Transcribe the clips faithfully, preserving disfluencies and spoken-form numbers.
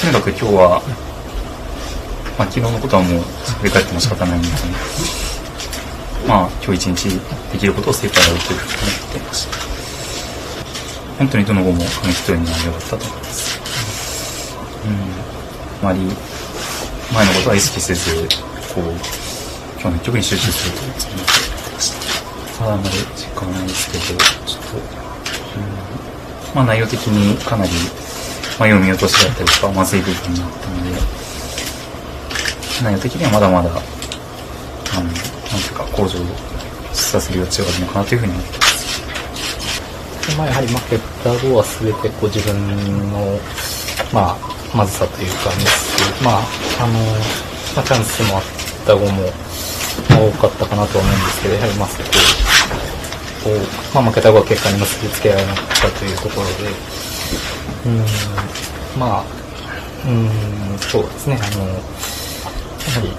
とにかく今日は、まあ、昨日のことはもう振り返っても仕方ないんですけど、まあ今日一日できることを精一杯やるというふうに思っていました。本当にどの子も紙一重になりよかったと思います。うん、あまり前のことは意識せず、こう今日の一曲に集中するというつもりでました。まだあまり実感はないですけど、ちょっと、うん、まあ内容的にかなり、まあ、読み落としだったりとかまずい部分があったので、内容的にはまだまだあのなんていうか向上させる余地があるのかなというふうに思っています。まあ、やはり負けた後は全てこう自分の、まあ、まずさというかミス、まああのまあ、チャンスもあった後も多かったかなと思うんですけど、やはりまあそこを、まあ、負けた後は結果に結びつけられなかったというところで、うんまあうんそうですね、あのやはり、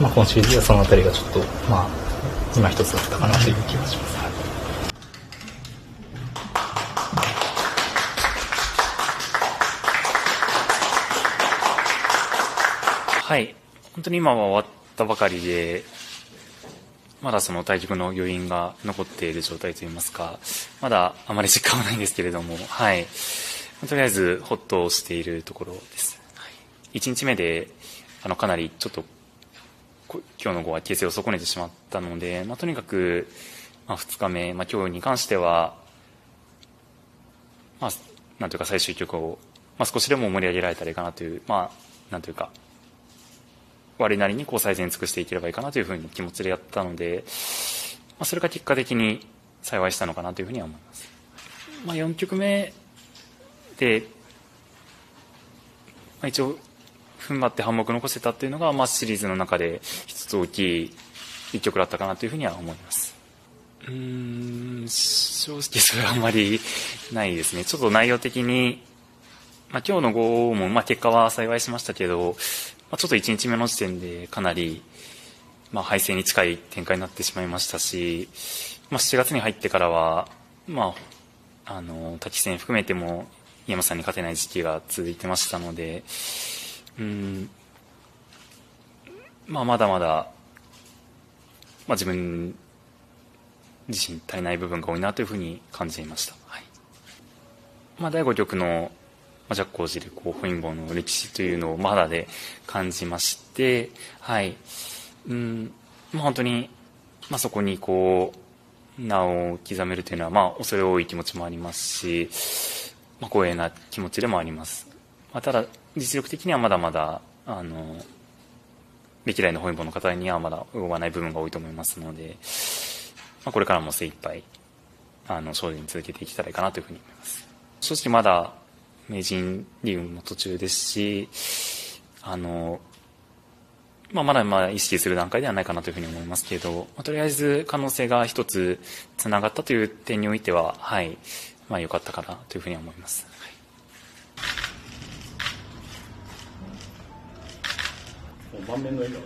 まあ、今シリーズはその辺りがちょっと、まあ、今一つだったかなという気がします。はい、本当に今は終わったばかりで、まだその対局の余韻が残っている状態といいますか、まだあまり実感はないんですけれども、はい、とりあえずほっとしているところです。はい、いちにちめであのかなりちょっと今日の碁は形勢を損ねてしまったので、まあ、とにかく、まあ、ふつかめ、まあ、今日に関しては、まあ、なんというか最終局を、まあ、少しでも盛り上げられたらいいかなという、まあ、なんというか、我なりにこう最善尽くしていければいいかなというふうに気持ちでやったので、まあ、それが結果的に幸いしたのかなというふうには思います。まあ、よんきょくめで、まあ、一応踏ん張って半目残せたというのが、まあ、シリーズの中で一つ大きい一局だったかなというふうには思います。うーん、正直それはあんまりないですね。ちょっと内容的に、まあ、今日の碁も、まあ、結果は幸いしましたけど、ちょっといちにちめの時点でかなり、まあ、敗戦に近い展開になってしまいましたし、まあ、しちがつに入ってからは、まあ、あの他棋戦含めても井山さんに勝てない時期が続いてましたので、うん、まあ、まだまだ、まあ、自分自身足りない部分が多いなというふうに感じていました。はい、まあ、だいごきょくの若光寺でこう本因坊の歴史というのをまだで感じまして、はい、うん、まあ、本当に、まあ、そこにこう名を刻めるというのは、まあ、恐れ多い気持ちもありますし、まあ、光栄な気持ちでもあります。まあ、ただ実力的にはまだまだあの歴代の本因坊の方にはまだ及ばない部分が多いと思いますので、まあ、これからも精一杯あの精進続けていけたらいいかなというふうに思います。正直まだ名人リーグも途中ですし、あの、まあ、まだまだ意識する段階ではないかなというふうに思いますけど、まあ、とりあえず可能性が一つつながったという点においては、はい、まあ、良かったかなというふうに思います。はい、もう満面の笑顔